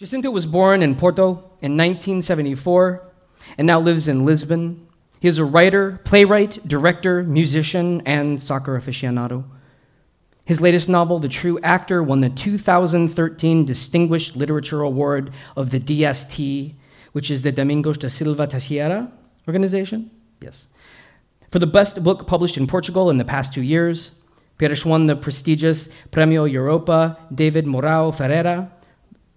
Jacinto was born in Porto in 1974 and now lives in Lisbon. He is a writer, playwright, director, musician, and soccer aficionado. His latest novel, The True Actor, won the 2013 Distinguished Literature Award of the DST, which is the Domingos da Silva Teixeira organization, yes, for the best book published in Portugal in the past 2 years. Pires won the prestigious Premio Europa David Morao Ferreira,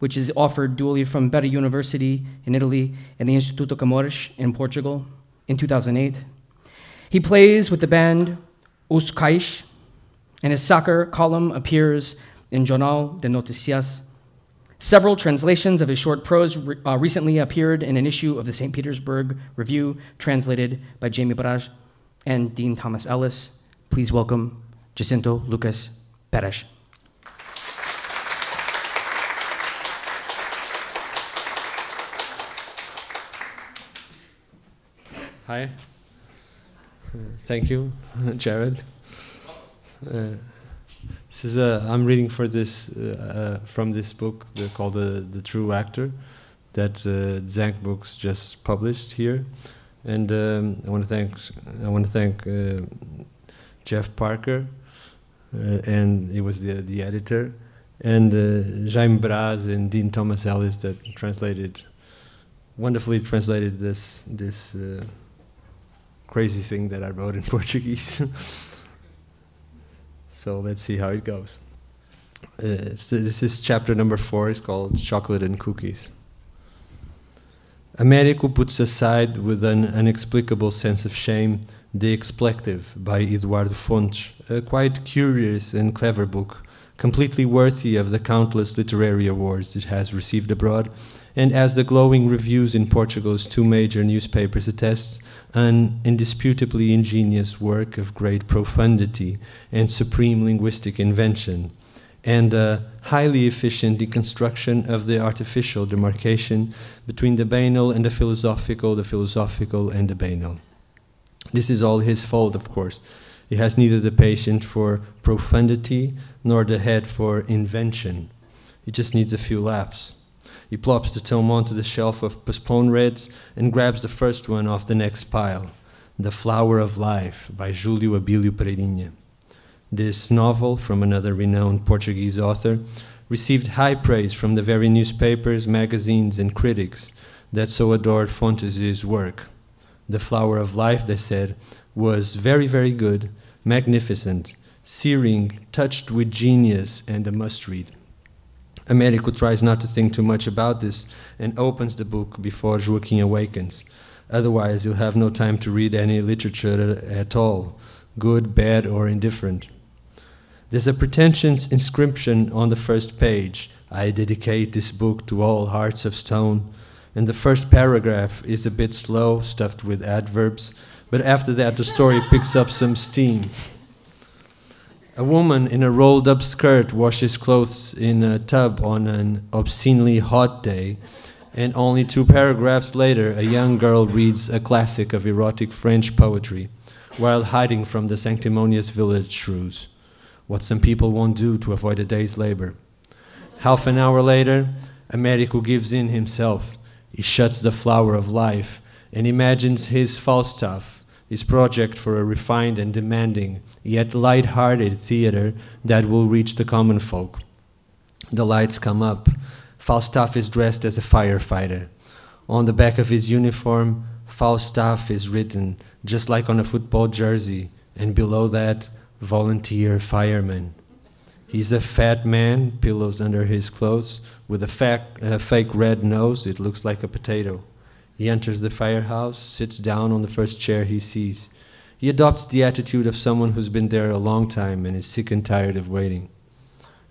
which is offered dually from Better University in Italy and the Instituto Camões in Portugal in 2008. He plays with the band Us Caix, and his soccer column appears in Jornal de Notícias. Several translations of his short prose recently appeared in an issue of the St. Petersburg Review, translated by Jamie Barash and Dean Thomas Ellis. Please welcome Jacinto Lucas Pires. Hi. Thank you, Jared. This is I'm reading for this from this book called The True Actor that Zenk Books just published here, and I want to thank Jeff Parker, and he was the editor, and Jaime Braz and Dean Thomas Ellis that wonderfully translated this. Crazy thing that I wrote in Portuguese. So let's see how it goes. This is chapter number 4, it's called Chocolate and Cookies. Américo puts aside with an inexplicable sense of shame The Expletive by Eduardo Fontes, a quite curious and clever book, completely worthy of the countless literary awards it has received abroad, and as the glowing reviews in Portugal's 2 major newspapers attest, an indisputably ingenious work of great profundity and supreme linguistic invention, and a highly efficient deconstruction of the artificial demarcation between the banal and the philosophical and the banal. This is all his fault, of course. He has neither the patience for profundity nor the head for invention. He just needs a few laughs. He plops the tome onto the shelf of postponed reads and grabs the first one off the next pile, The Flower of Life by Julio Abilio Pereirinha. This novel, from another renowned Portuguese author, received high praise from the very newspapers, magazines, and critics that so adored Fontes' work. The Flower of Life, they said, was very, very good, magnificent, searing, touched with genius, and a must-read. Américo tries not to think too much about this and opens the book before Joaquim awakens. Otherwise, he'll have no time to read any literature at all, good, bad, or indifferent. There's a pretentious inscription on the first page, I dedicate this book to all hearts of stone, and the first paragraph is a bit slow, stuffed with adverbs, but after that the story picks up some steam. A woman in a rolled-up skirt washes clothes in a tub on an obscenely hot day, and only 2 paragraphs later a young girl reads a classic of erotic French poetry while hiding from the sanctimonious village shrews. What some people won't do to avoid a day's labor. Half an hour later, Américo gives in himself. He shuts The Flower of Life and imagines his Falstaff, his project for a refined and demanding, yet light-hearted theater that will reach the common folk. The lights come up. Falstaff is dressed as a firefighter. On the back of his uniform, Falstaff is written, just like on a football jersey, and below that, volunteer fireman. He's a fat man, pillows under his clothes, with a fake red nose. It looks like a potato. He enters the firehouse, sits down on the first chair he sees. He adopts the attitude of someone who's been there a long time and is sick and tired of waiting.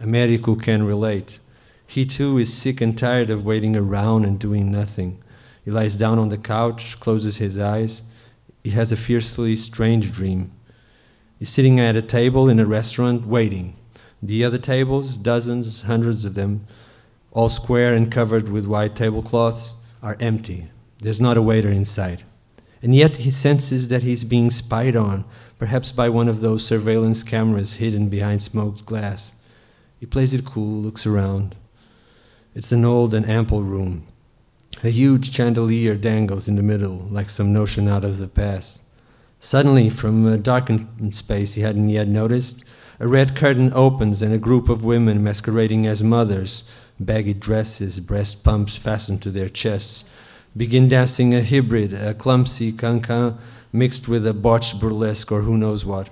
Américo can relate. He too is sick and tired of waiting around and doing nothing. He lies down on the couch, closes his eyes. He has a fiercely strange dream. He's sitting at a table in a restaurant, waiting. The other tables, dozens, hundreds of them, all square and covered with white tablecloths, are empty. There's not a waiter inside. And yet he senses that he's being spied on, perhaps by one of those surveillance cameras hidden behind smoked glass. He plays it cool, looks around. It's an old and ample room. A huge chandelier dangles in the middle, like some notion out of the past. Suddenly, from a darkened space he hadn't yet noticed, a red curtain opens and a group of women masquerading as mothers, baggy dresses, breast pumps fastened to their chests, begin dancing a hybrid, a clumsy cancan mixed with a botched burlesque or who knows what.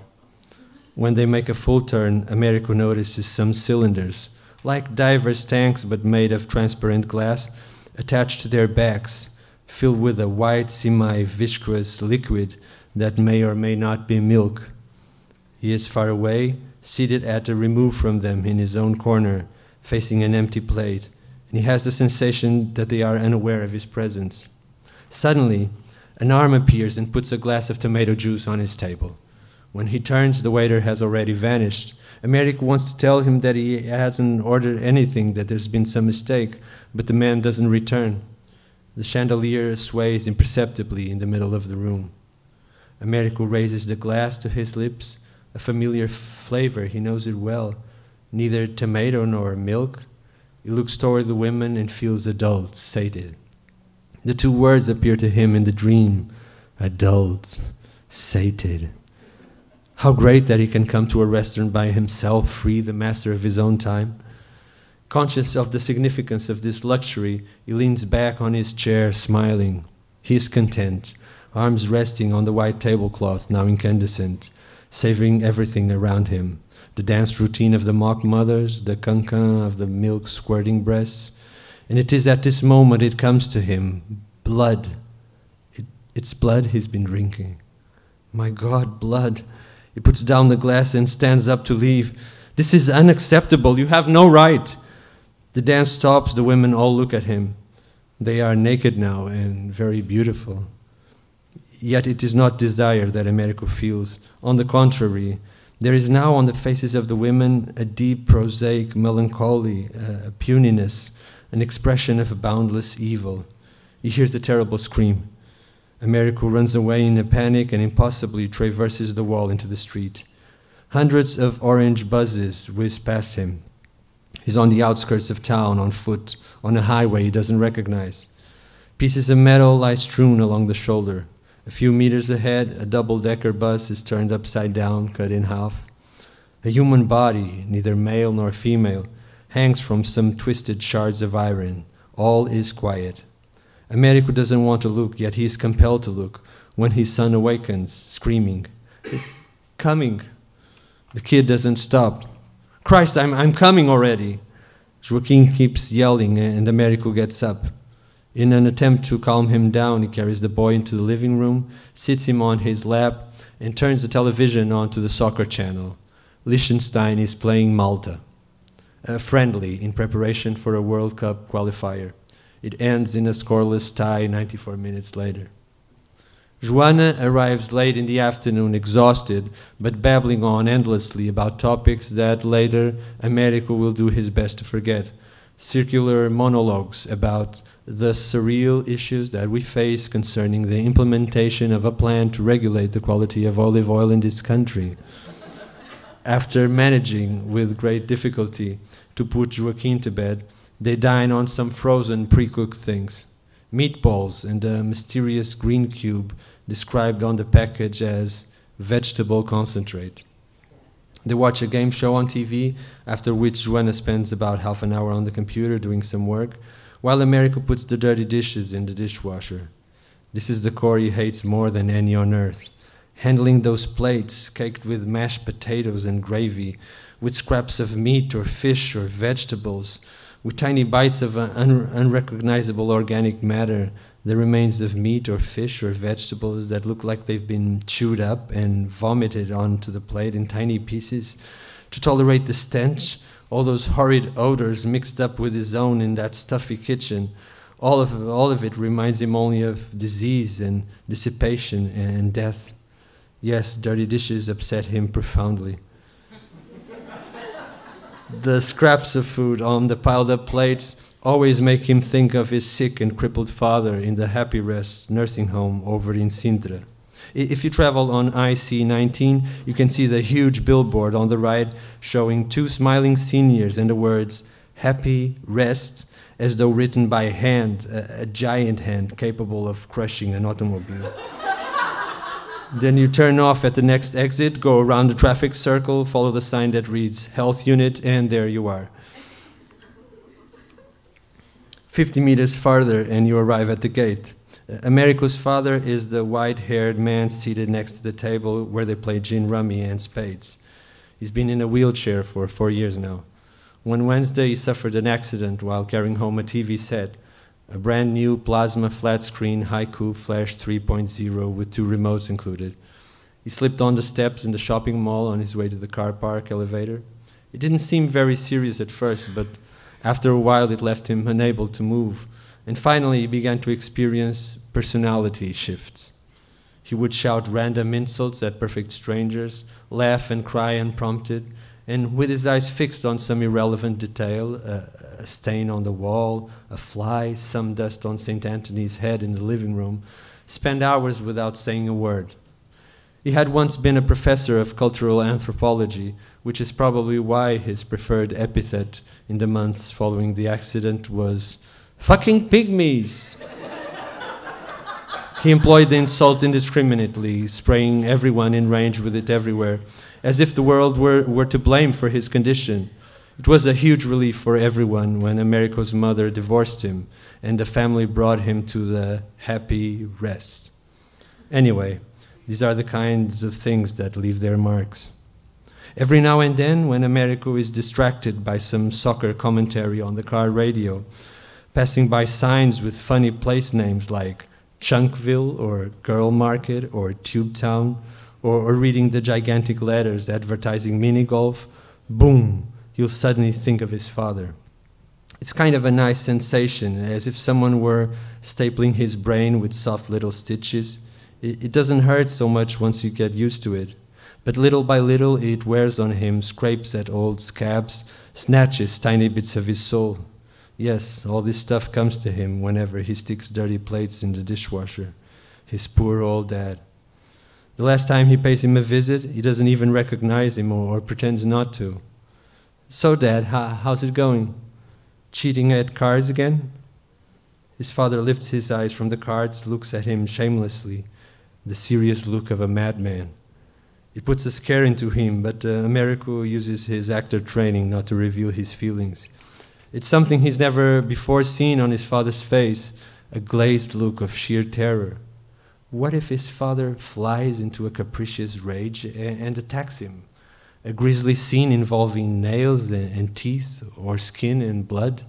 When they make a full turn, Americo notices some cylinders, like divers' tanks but made of transparent glass, attached to their backs, filled with a white, semi-viscous liquid that may or may not be milk. He is far away, seated at a remove from them in his own corner, facing an empty plate, and he has the sensation that they are unaware of his presence. Suddenly, an arm appears and puts a glass of tomato juice on his table. When he turns, the waiter has already vanished. Americo wants to tell him that he hasn't ordered anything, that there's been some mistake, but the man doesn't return. The chandelier sways imperceptibly in the middle of the room. Americo raises the glass to his lips, a familiar flavor, he knows it well, neither tomato nor milk. He looks toward the women and feels adult, sated. The two words appear to him in the dream, adult, sated. How great that he can come to a restaurant by himself, free, the master of his own time. Conscious of the significance of this luxury, he leans back on his chair, smiling. He is content, arms resting on the white tablecloth, now incandescent, savoring everything around him. The dance routine of the mock mothers, the cancan of the milk squirting breasts. And it is at this moment it comes to him, blood. It's blood he's been drinking. My God, blood. He puts down the glass and stands up to leave. This is unacceptable. You have no right. The dance stops. The women all look at him. They are naked now and very beautiful. Yet it is not desire that Americo feels. On the contrary, there is now on the faces of the women a deep, prosaic melancholy, a puniness, an expression of boundless evil. He hears a terrible scream. Americo runs away in a panic and impossibly traverses the wall into the street. Hundreds of orange buses whiz past him. He's on the outskirts of town, on foot, on a highway he doesn't recognize. Pieces of metal lie strewn along the shoulder. A few meters ahead, a double-decker bus is turned upside down, cut in half. A human body, neither male nor female, hangs from some twisted shards of iron. All is quiet. Americo doesn't want to look, yet he is compelled to look, when his son awakens, screaming, coming. The kid doesn't stop. Christ, I'm coming already. Joaquin keeps yelling, and Americo gets up. In an attempt to calm him down, he carries the boy into the living room, sits him on his lap, and turns the television onto the soccer channel. Liechtenstein is playing Malta, a friendly in preparation for a World Cup qualifier. It ends in a scoreless tie 94 minutes later. Joana arrives late in the afternoon, exhausted, but babbling on endlessly about topics that later Americo will do his best to forget. Circular monologues about the surreal issues that we face concerning the implementation of a plan to regulate the quality of olive oil in this country. After managing with great difficulty to put Joaquin to bed, they dine on some frozen, pre-cooked things. Meatballs and a mysterious green cube described on the package as vegetable concentrate. They watch a game show on TV, after which Joana spends about half an hour on the computer doing some work, while Americo puts the dirty dishes in the dishwasher. This is the core he hates more than any on earth. Handling those plates caked with mashed potatoes and gravy, with scraps of meat or fish or vegetables, with tiny bites of unrecognizable organic matter, the remains of meat or fish or vegetables that look like they've been chewed up and vomited onto the plate in tiny pieces to tolerate the stench, all those horrid odors mixed up with his own in that stuffy kitchen. All of it reminds him only of disease and dissipation and death. Yes, dirty dishes upset him profoundly. The scraps of food on the piled-up plates always make him think of his sick and crippled father in the Happy Rest nursing home over in Sintra. If you travel on IC19, you can see the huge billboard on the right showing two smiling seniors and the words, Happy Rest, as though written by hand, a giant hand capable of crushing an automobile. Then you turn off at the next exit, go around the traffic circle, follow the sign that reads Health Unit, and there you are. 50 meters farther and you arrive at the gate. Americo's father is the white-haired man seated next to the table where they play Gin Rummy and Spades. He's been in a wheelchair for 4 years now. One Wednesday he suffered an accident while carrying home a TV set, a brand new plasma flat-screen Haiku Flash 3.0 with 2 remotes included. He slipped on the steps in the shopping mall on his way to the car park elevator. It didn't seem very serious at first, but after a while it left him unable to move. And finally, he began to experience personality shifts. He would shout random insults at perfect strangers, laugh and cry unprompted, and with his eyes fixed on some irrelevant detail, a stain on the wall, a fly, some dust on St. Anthony's head in the living room, spend hours without saying a word. He had once been a professor of cultural anthropology, which is probably why his preferred epithet in the months following the accident was "Fucking pygmies!" He employed the insult indiscriminately, spraying everyone in range with it everywhere, as if the world were to blame for his condition. It was a huge relief for everyone when Americo's mother divorced him and the family brought him to the Happy Rest. Anyway, these are the kinds of things that leave their marks. Every now and then, when Americo is distracted by some soccer commentary on the car radio, passing by signs with funny place names like Chunkville or Girl Market or Tube Town, or reading the gigantic letters advertising mini-golf, boom, you'll suddenly think of his father. It's kind of a nice sensation, as if someone were stapling his brain with soft little stitches. It doesn't hurt so much once you get used to it, but little by little it wears on him, scrapes at old scabs, snatches tiny bits of his soul. Yes, all this stuff comes to him whenever he sticks dirty plates in the dishwasher. His poor old dad. The last time he pays him a visit, he doesn't even recognize him or pretends not to. "So, Dad, how's it going? Cheating at cards again?" His father lifts his eyes from the cards, looks at him shamelessly, the serious look of a madman. It puts a scare into him, but Americo uses his actor training not to reveal his feelings. It's something he's never before seen on his father's face, a glazed look of sheer terror. What if his father flies into a capricious rage and attacks him? A grisly scene involving nails and teeth, or skin and blood,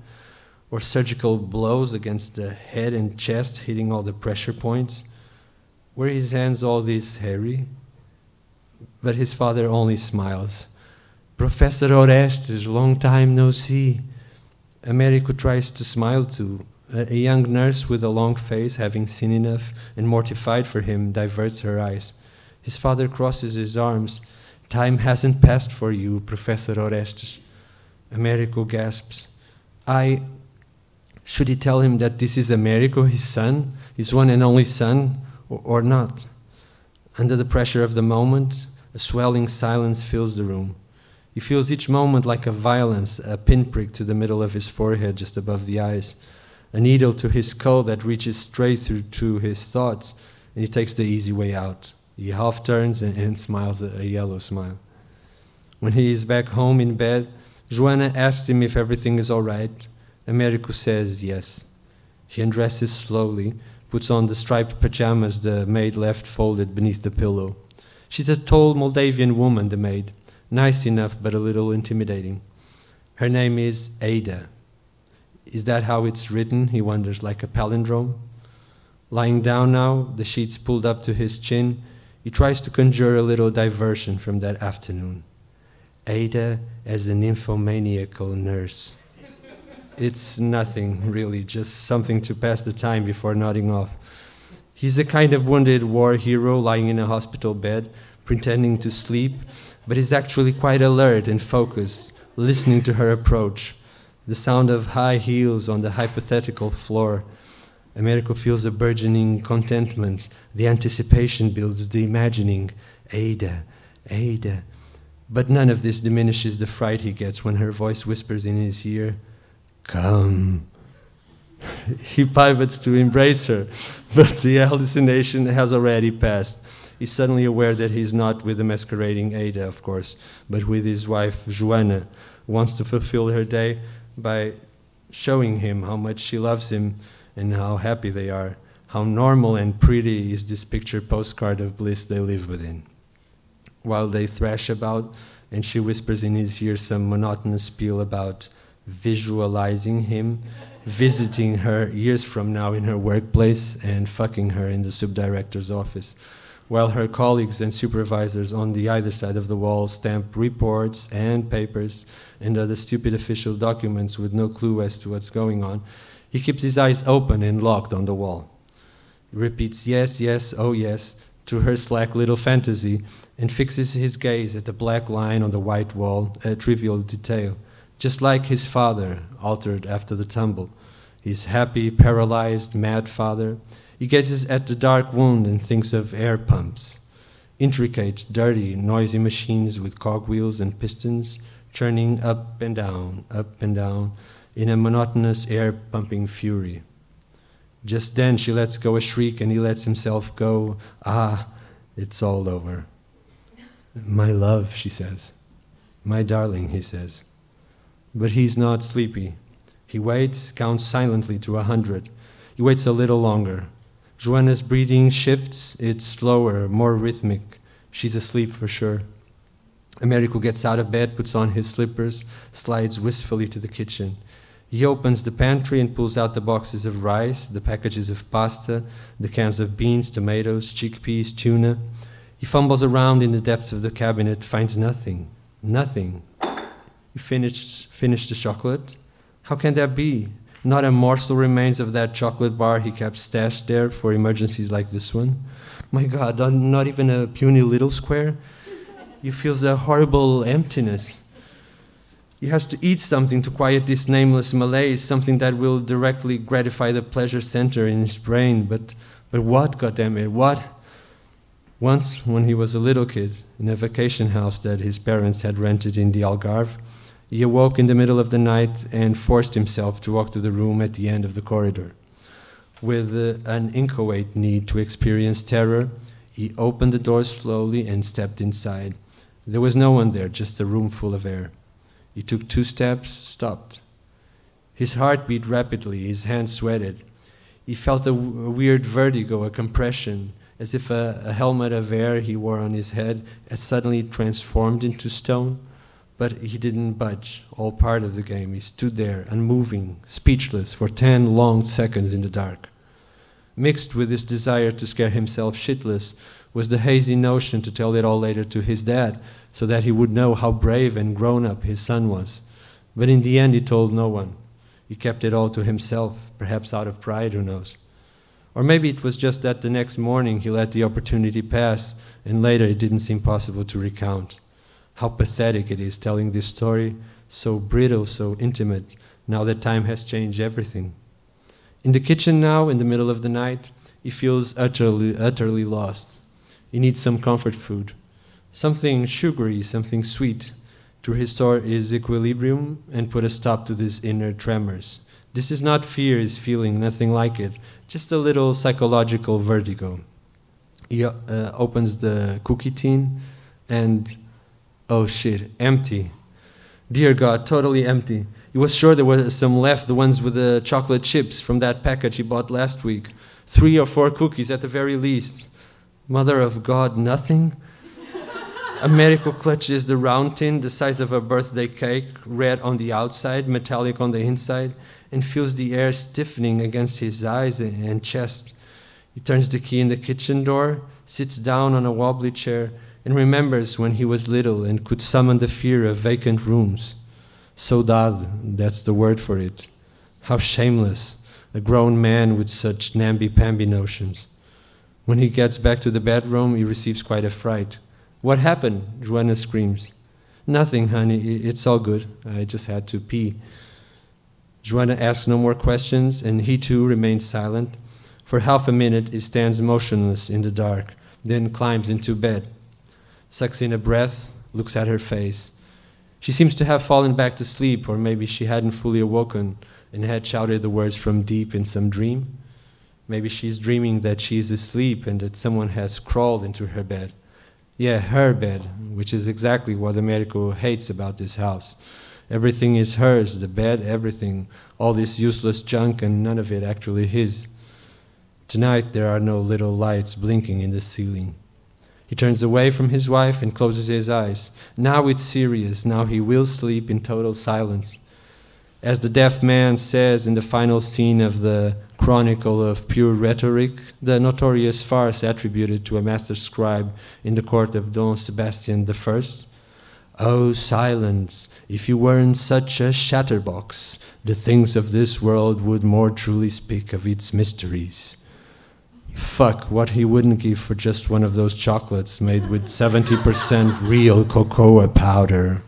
or surgical blows against the head and chest hitting all the pressure points. Were his hands all this hairy? But his father only smiles. "Professor Orestes, long time no see." Americo tries to smile too. A young nurse with a long face, having seen enough and mortified for him, diverts her eyes. His father crosses his arms. "Time hasn't passed for you, Professor Orestes." Americo gasps. Should he tell him that this is Americo, his son, his one and only son, or not? Under the pressure of the moment, a swelling silence fills the room. He feels each moment like a violence, a pinprick to the middle of his forehead just above the eyes, a needle to his skull that reaches straight through to his thoughts, and he takes the easy way out. He half turns and smiles a yellow smile. When he is back home in bed, Joana asks him if everything is all right. Americo says yes. He undresses slowly, puts on the striped pajamas the maid left folded beneath the pillow. She's a tall Moldavian woman, the maid. Nice enough, but a little intimidating. Her name is Ada. Is that how it's written? He wonders, like a palindrome. Lying down now, the sheets pulled up to his chin, he tries to conjure a little diversion from that afternoon. Ada as an nymphomaniacal nurse. It's nothing, really, just something to pass the time before nodding off. He's a kind of wounded war hero lying in a hospital bed, pretending to sleep, but is actually quite alert and focused, listening to her approach. The sound of high heels on the hypothetical floor. Americo feels a burgeoning contentment. The anticipation builds the imagining. Ada, Ada. But none of this diminishes the fright he gets when her voice whispers in his ear, "Come, he pivots to embrace her, but the hallucination has already passed. He's suddenly aware that he's not with the masquerading Ada, of course, but with his wife, Joana, who wants to fulfill her day by showing him how much she loves him and how happy they are, how normal and pretty is this picture postcard of bliss they live within. While they thrash about, and she whispers in his ear some monotonous spiel about visualizing him, visiting her years from now in her workplace, and fucking her in the subdirector's office, while her colleagues and supervisors on the either side of the wall stamp reports and papers and other stupid official documents with no clue as to what's going on. He keeps his eyes open and locked on the wall. He repeats yes, yes, oh yes, to her slack little fantasy, and fixes his gaze at the black line on the white wall, a trivial detail, just like his father, altered after the tumble. His happy, paralyzed, mad father. He gazes at the dark wound and thinks of air pumps. Intricate, dirty, noisy machines with cogwheels and pistons, churning up and down, in a monotonous air-pumping fury. Just then she lets go a shriek and he lets himself go. Ah, it's all over. My love, she says. My darling, he says. But he's not sleepy. He waits, counts silently to 100. He waits a little longer. Joanna's breathing shifts. It's slower, more rhythmic. She's asleep for sure. Americo gets out of bed, puts on his slippers, slides wistfully to the kitchen. He opens the pantry and pulls out the boxes of rice, the packages of pasta, the cans of beans, tomatoes, chickpeas, tuna. He fumbles around in the depths of the cabinet, finds nothing, nothing. He finished the chocolate. How can that be? Not a morsel remains of that chocolate bar he kept stashed there for emergencies like this one. My God, not even a puny little square. He feels a horrible emptiness. He has to eat something to quiet this nameless malaise, something that will directly gratify the pleasure center in his brain. But what, goddammit, what? Once, when he was a little kid, in a vacation house that his parents had rented in the Algarve, he awoke in the middle of the night and forced himself to walk to the room at the end of the corridor. With an inchoate need to experience terror, he opened the door slowly and stepped inside. There was no one there, just a room full of air. He took 2 steps, stopped. His heart beat rapidly, his hands sweated. He felt a weird vertigo, a compression, as if a helmet of air he wore on his head had suddenly transformed into stone. But he didn't budge, all part of the game. He stood there, unmoving, speechless, for 10 long seconds in the dark. Mixed with this desire to scare himself shitless was the hazy notion to tell it all later to his dad, so that he would know how brave and grown-up his son was. But in the end, he told no one. He kept it all to himself, perhaps out of pride, who knows. Or maybe it was just that the next morning he let the opportunity pass, and later it didn't seem possible to recount. How pathetic it is telling this story, so brittle, so intimate, now that time has changed everything. In the kitchen now, in the middle of the night, he feels utterly lost. He needs some comfort food, something sugary, something sweet, to restore his equilibrium and put a stop to these inner tremors. This is not fear he's feeling, nothing like it, just a little psychological vertigo. He opens the cookie tin and, oh shit, empty. Dear God, totally empty. He was sure there were some left, the ones with the chocolate chips from that package he bought last week. 3 or 4 cookies at the very least. Mother of God, nothing? Americo clutches the round tin, the size of a birthday cake, red on the outside, metallic on the inside, and feels the air stiffening against his eyes and chest. He turns the key in the kitchen door, sits down on a wobbly chair, and remembers when he was little and could summon the fear of vacant rooms. Saudade, that's the word for it. How shameless, a grown man with such namby-pamby notions. When he gets back to the bedroom, he receives quite a fright. What happened? Joanna screams. Nothing, honey, it's all good. I just had to pee. Joanna asks no more questions, and he too remains silent. For half a minute, he stands motionless in the dark, then climbs into bed, sucks in a breath, looks at her face. She seems to have fallen back to sleep, or maybe she hadn't fully awoken, and had shouted the words from deep in some dream. Maybe she's dreaming that she's asleep and that someone has crawled into her bed. Yeah, her bed, which is exactly what Americo hates about this house. Everything is hers, the bed, everything, all this useless junk and none of it actually his. Tonight there are no little lights blinking in the ceiling. He turns away from his wife and closes his eyes. Now it's serious, now he will sleep in total silence. As the deaf man says in the final scene of the Chronicle of Pure Rhetoric, the notorious farce attributed to a master scribe in the court of Don Sebastian I, "Oh, silence, if you weren't such a chatterbox, the things of this world would more truly speak of its mysteries." Fuck, what he wouldn't give for just one of those chocolates made with 70% real cocoa powder.